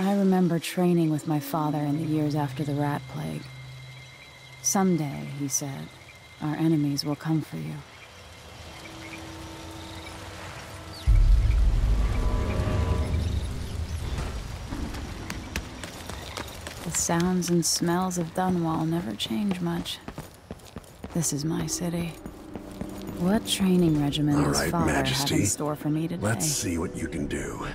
I remember training with my father in the years after the rat plague. Someday, he said, our enemies will come for you. The sounds and smells of Dunwall never change much. This is my city. What training regimen does Father have in store for me today? Let's see what you can do.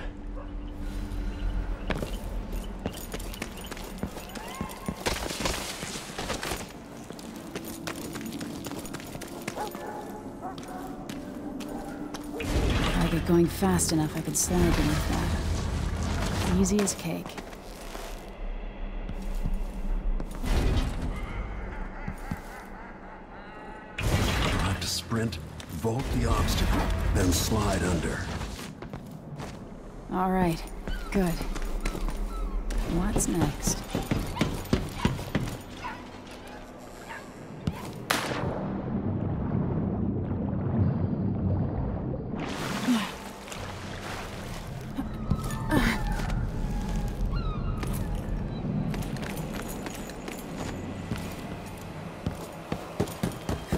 I'd be going fast enough I could slide beneath that. Easy as cake. Bolt the obstacle, then slide under. All right, good. What's next?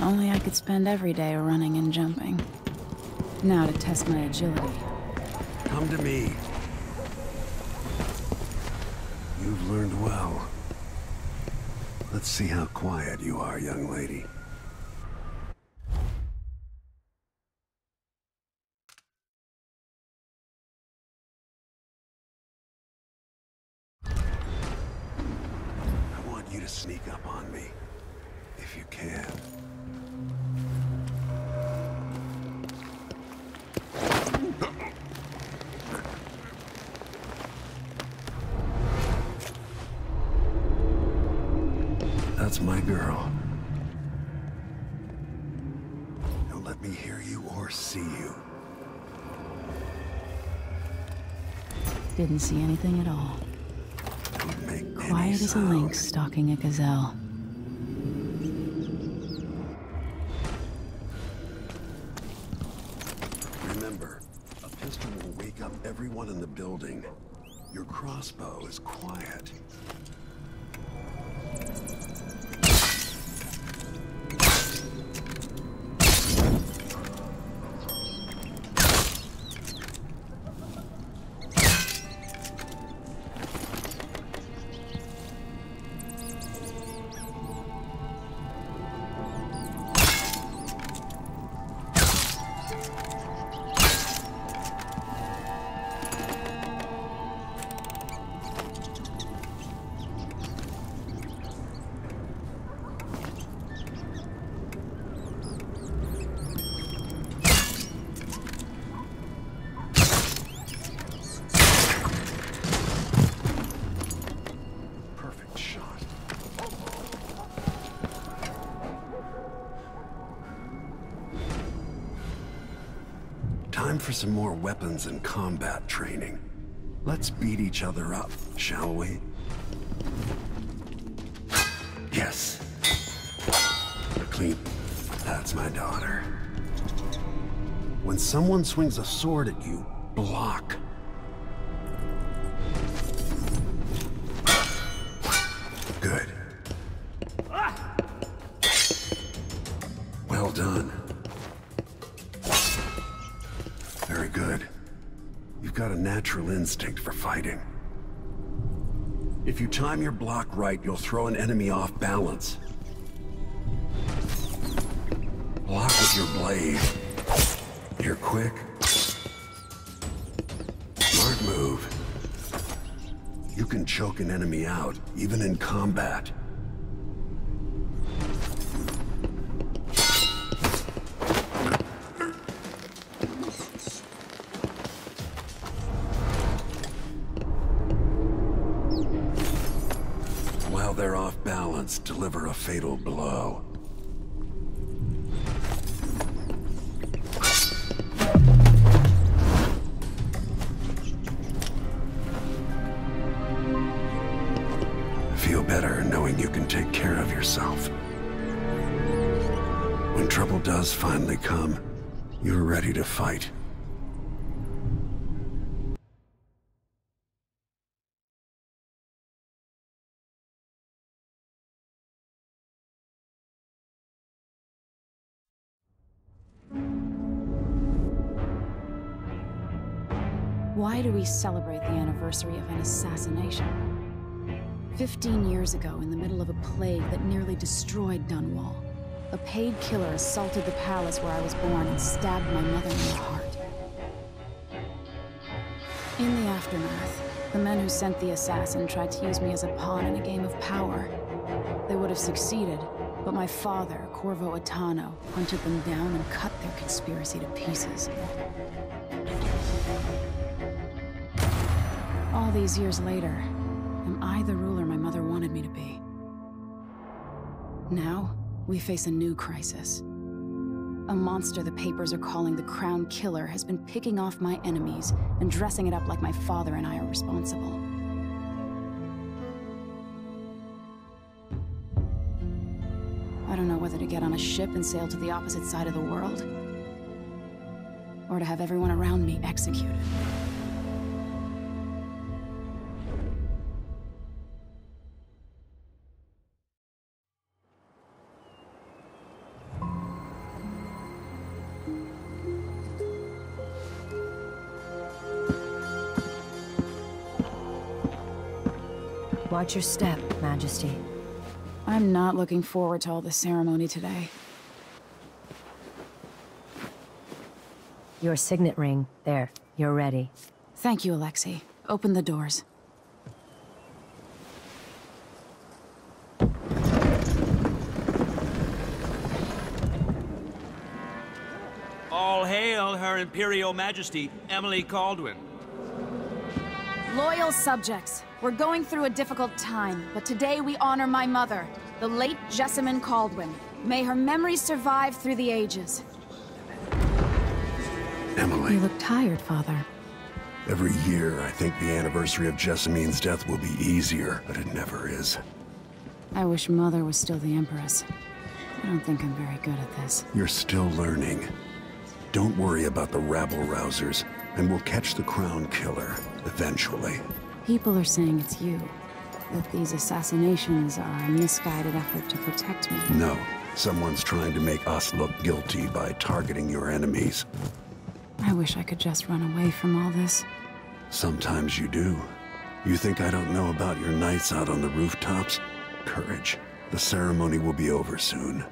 Only I could spend every day running and jumping. Now to test my agility. Come to me. You've learned well. Let's see how quiet you are, young lady. I want you to sneak up on me, if you can. That's my girl. Don't let me hear you or see you. Didn't see anything at all. Don't make any quiet as a lynx stalking a gazelle. Remember, a pistol will wake up everyone in the building. Your crossbow is quiet. For some more weapons and combat training. Let's beat each other up, shall we? Yes. We're clean. That's my daughter. When someone swings a sword at you, block. Good. Well done. Very good. You've got a natural instinct for fighting. If you time your block right, you'll throw an enemy off balance. Block with your blade. You're quick. Smart move. You can choke an enemy out, even in combat. Deliver a fatal blow. Feel better knowing you can take care of yourself. When trouble does finally come, you're ready to fight. Why do we celebrate the anniversary of an assassination? 15 years ago, in the middle of a plague that nearly destroyed Dunwall, a paid killer assaulted the palace where I was born and stabbed my mother in the heart. In the aftermath, the men who sent the assassin tried to use me as a pawn in a game of power. They would have succeeded, but my father, Corvo Attano, hunted them down and cut their conspiracy to pieces. All these years later, am I the ruler my mother wanted me to be? Now, we face a new crisis. A monster the papers are calling the Crown Killer has been picking off my enemies and dressing it up like my father and I are responsible. I don't know whether to get on a ship and sail to the opposite side of the world, or to have everyone around me executed. Watch your step, Majesty. I'm not looking forward to all the ceremony today. Your signet ring. There. You're ready. Thank you, Alexei. Open the doors. All hail Her Imperial Majesty, Emily Kaldwin. Loyal subjects, we're going through a difficult time, but today we honor my mother, the late Jessamine Kaldwin. May her memory survive through the ages. Emily. You look tired, Father. Every year, I think the anniversary of Jessamine's death will be easier, but it never is. I wish Mother was still the Empress. I don't think I'm very good at this. You're still learning. Don't worry about the rabble-rousers, and we'll catch the Crown Killer. Eventually. People are saying it's you. That these assassinations are a misguided effort to protect me. No. Someone's trying to make us look guilty by targeting your enemies. I wish I could just run away from all this. Sometimes you do. You think I don't know about your nights out on the rooftops? Courage. The ceremony will be over soon.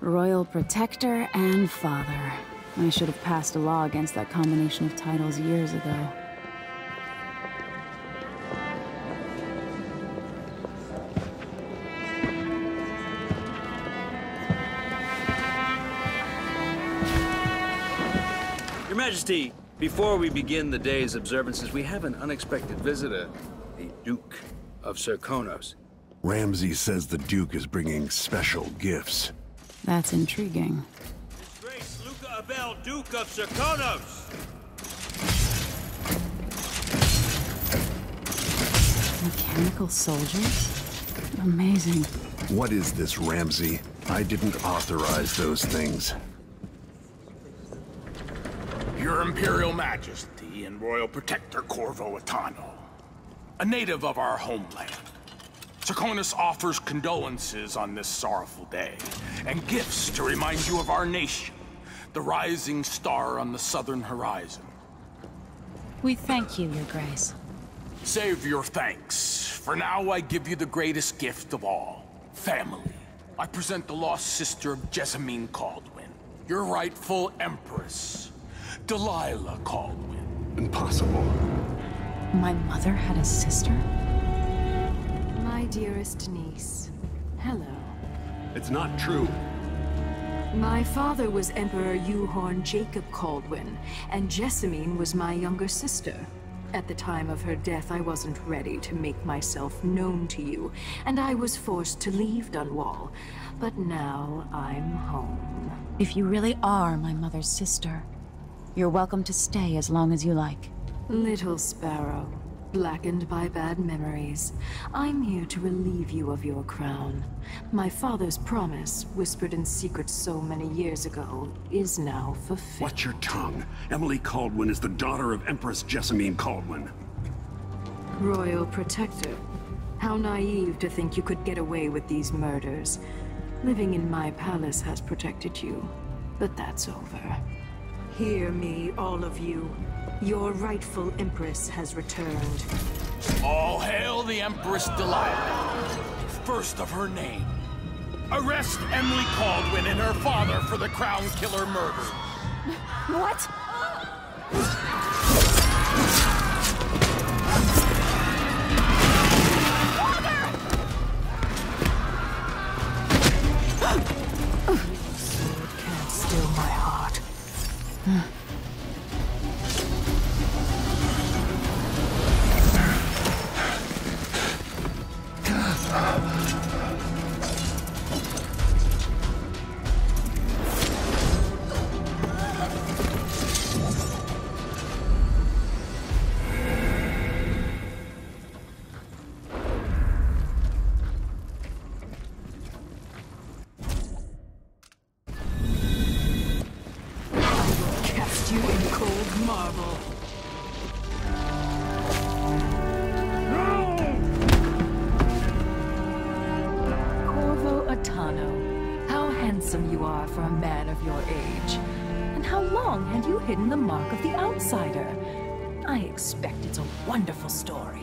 Royal Protector and Father. I should have passed a law against that combination of titles years ago. Majesty, before we begin the day's observances, we have an unexpected visitor, the Duke of Serkonos. Ramsey says the Duke is bringing special gifts. That's intriguing. His Grace Luca Abel, Duke of Serkonos! Mechanical soldiers? Amazing. What is this, Ramsey? I didn't authorize those things. Your Imperial Majesty and Royal Protector Corvo Attano, a native of our homeland. Serkonos offers condolences on this sorrowful day, and gifts to remind you of our nation, the rising star on the southern horizon. We thank you, Your Grace. Save your thanks. For now, I give you the greatest gift of all, family. I present the lost sister of Jessamine Kaldwin, your rightful Empress. Delilah Kaldwin. Impossible. My mother had a sister? My dearest niece. Hello. It's not true. My father was Emperor Yuhorn Jacob Caldwin, and Jessamine was my younger sister. At the time of her death, I wasn't ready to make myself known to you, and I was forced to leave Dunwall. But now I'm home. If you really are my mother's sister, you're welcome to stay as long as you like. Little Sparrow, blackened by bad memories, I'm here to relieve you of your crown. My father's promise, whispered in secret so many years ago, is now fulfilled. Watch your tongue. Emily Kaldwin is the daughter of Empress Jessamine Kaldwin. Royal Protector, how naive to think you could get away with these murders. Living in my palace has protected you, but that's over. Hear me, all of you. Your rightful Empress has returned. All hail the Empress Delilah, first of her name. Arrest Emily Kaldwin and her father for the Crown Killer murder. What?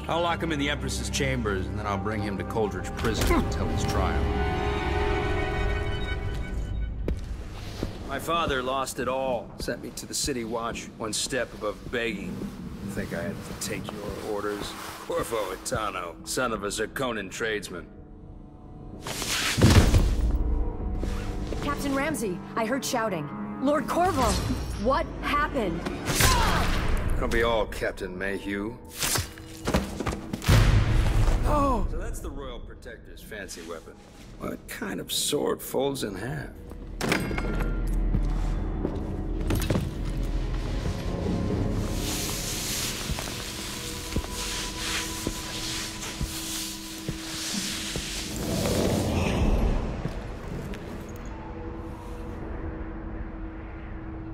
I'll lock him in the Empress's chambers, and then I'll bring him to Coldridge Prison until his trial. My father lost it all. Sent me to the city watch, one step above begging. I think I had to take your orders. Corvo Attano, son of a Zirconian tradesman. Captain Ramsey, I heard shouting. Lord Corvo, what happened? It'll be all, Captain Mayhew. Oh! So that's the Royal Protector's fancy weapon. What kind of sword folds in half?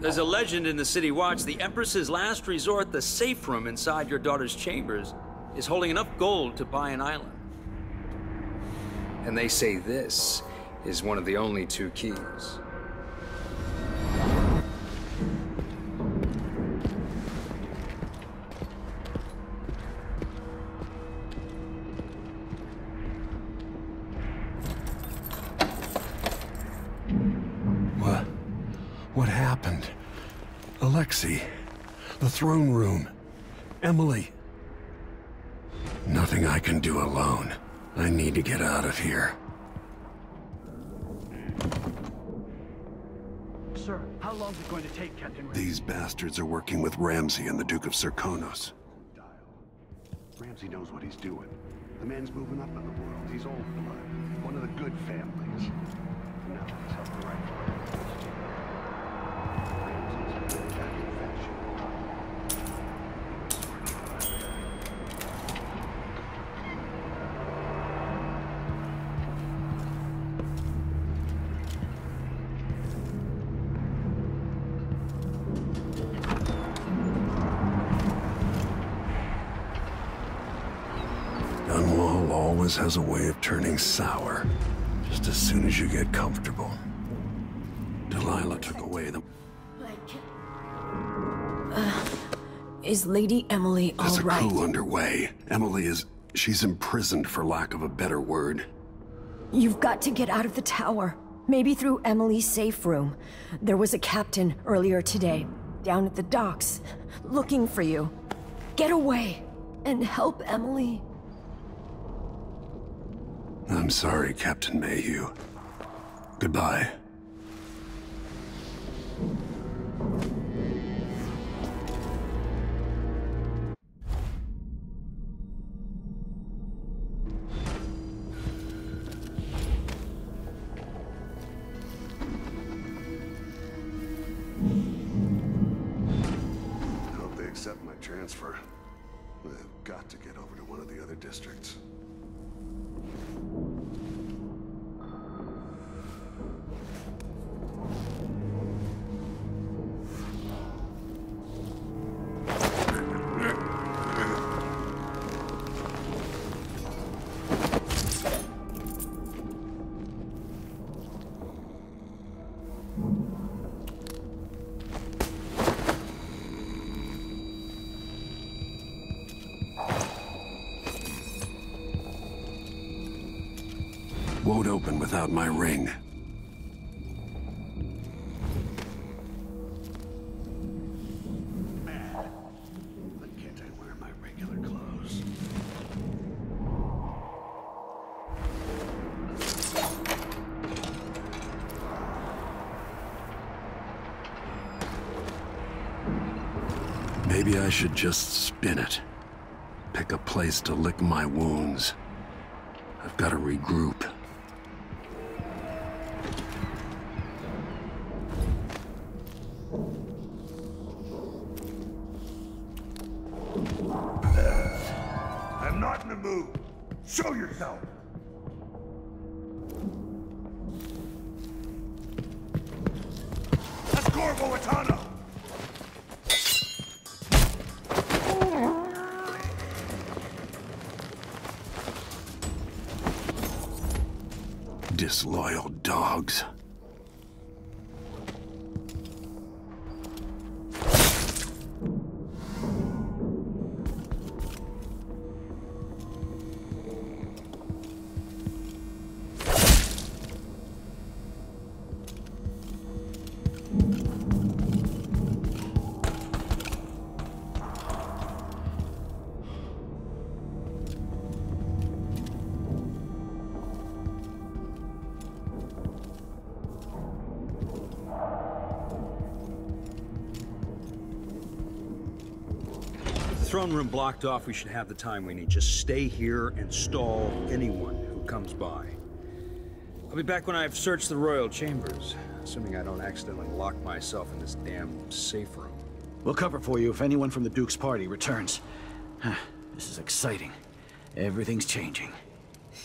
There's a legend in the City Watch, the Empress's last resort, the safe room inside your daughter's chambers, is holding enough gold to buy an island. And they say this is one of the only two keys. What happened? Alexei, the throne room, Emily. Nothing I can do alone. I need to get out of here. Sir, how long is it going to take, Captain Ramsey? These bastards are working with Ramsey and the Duke of Serkonos. Ramsey knows what he's doing. The man's moving up in the world. He's old blood. One of the good families. Now he's help the right one. Ramsey's been back in fashion. Dunwall always has a way of turning sour, just as soon as you get comfortable. Delilah took away the... is Lady Emily all right? There's a coup underway. Emily is... she's imprisoned for lack of a better word. You've got to get out of the tower. Maybe through Emily's safe room. There was a captain earlier today, down at the docks, looking for you. Get away and help Emily. I'm sorry, Captain Mayhew. Goodbye. I hope they accept my transfer. I've got to get over to one of the other districts. open without my ring. Maybe I should just spin it. Pick a place to lick my wounds. I've got to regroup. I'm not in the mood. Show yourself! That's Corvo Attano! Disloyal dogs. Throne room blocked off, we should have the time we need. Just stay here and stall anyone who comes by. I'll be back when I've searched the royal chambers, assuming I don't accidentally lock myself in this damn safe room. We'll cover for you if anyone from the Duke's party returns. This is exciting. Everything's changing.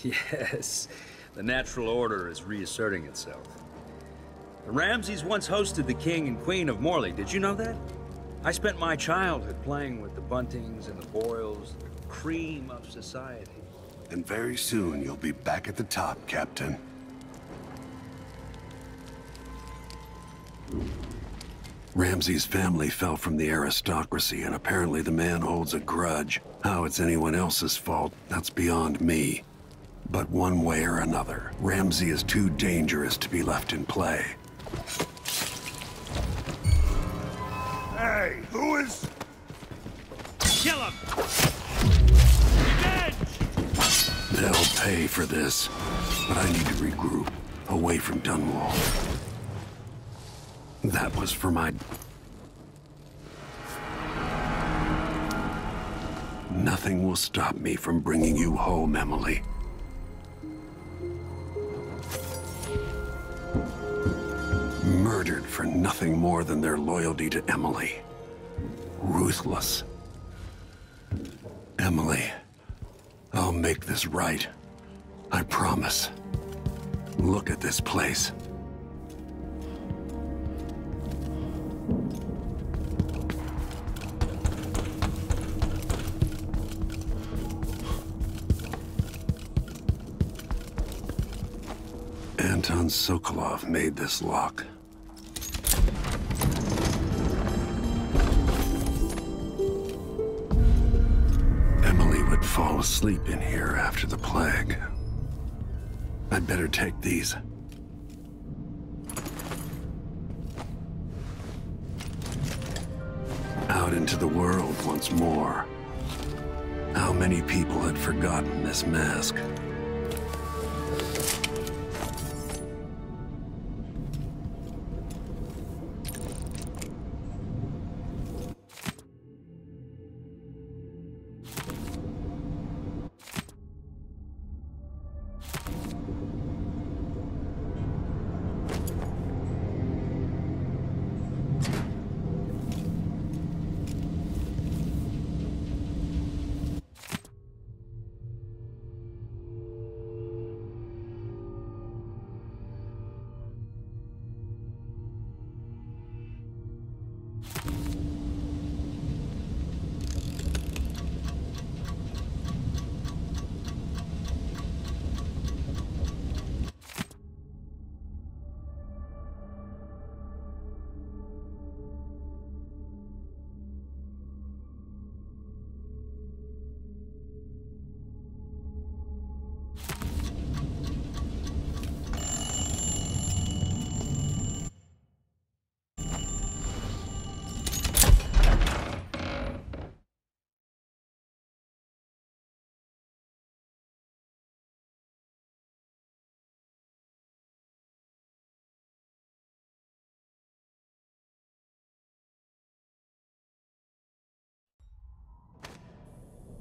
Yes, the natural order is reasserting itself. The Ramseys once hosted the King and Queen of Morley, did you know that? I spent my childhood playing with the Buntings and the Boyles, the cream of society. And very soon you'll be back at the top, Captain. Ramsey's family fell from the aristocracy, and apparently the man holds a grudge. How it's anyone else's fault, that's beyond me. But one way or another, Ramsey is too dangerous to be left in play. Hey, who is? Kill him! Revenge! They'll pay for this, but I need to regroup, away from Dunwall. That was for my... Nothing will stop me from bringing you home, Emily. Murdered for nothing more than their loyalty to Emily. Ruthless. Emily, I'll make this right. I promise. Look at this place. Anton Sokolov made this lock. Fall asleep in here after the plague. I'd better take these. Out into the world once more. How many people had forgotten this mask?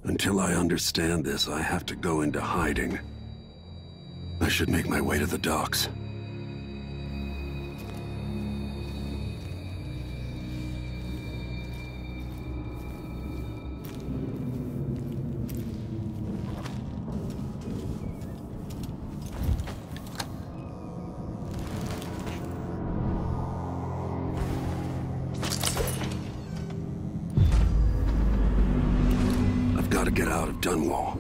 Until I understand this, I have to go into hiding. I should make my way to the docks. Get out of Dunwall.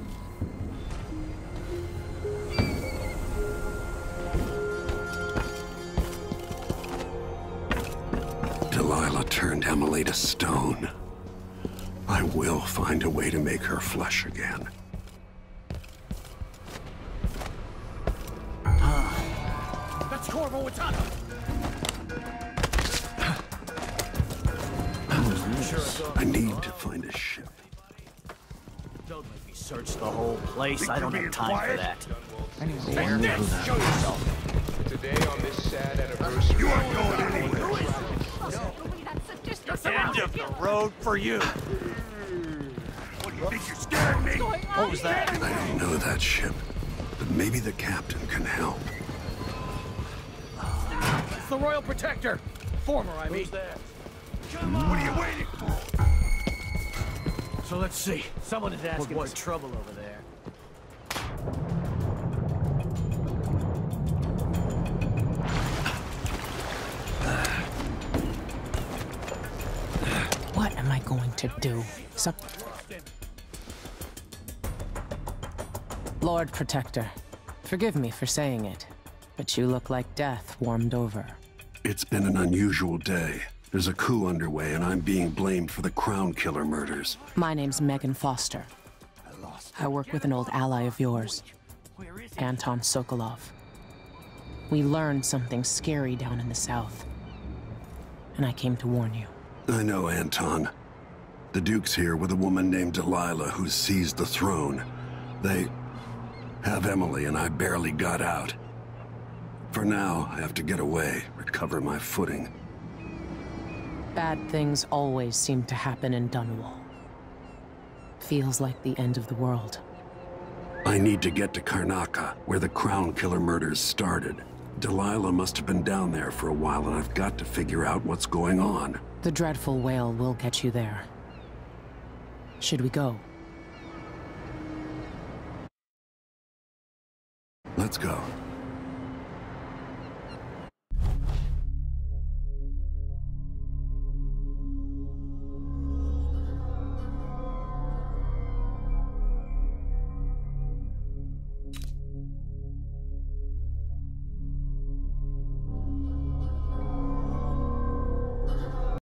Delilah turned Emily to stone. I will find a way to make her flesh again. That's Corvo Attano. I need to find a ship. Search the whole place. I don't have time for that. Show yourself. Today on this sad anniversary, you aren't going anywhere. End of the road for you. What do you think? You're scaring me. What was that? I don't know that ship, but maybe the captain can help. It's the Royal Protector. Former, I mean. What are you waiting for? So let's see. Someone is asking for trouble over there. What am I going to do? Lord Protector, forgive me for saying it, but you look like death warmed over. It's been an unusual day. There's a coup underway, and I'm being blamed for the Crown Killer murders. My name's Megan Foster. I work with an old ally of yours, Anton Sokolov. We learned something scary down in the south, and I came to warn you. I know, Anton. The Duke's here with a woman named Delilah who seized the throne. They have Emily, and I barely got out. For now, I have to get away, recover my footing. Bad things always seem to happen in Dunwall. Feels like the end of the world. I need to get to Karnaca, where the Crown Killer murders started. Delilah must have been down there for a while, and I've got to figure out what's going on. The dreadful wail will get you there. Should we go? Let's go.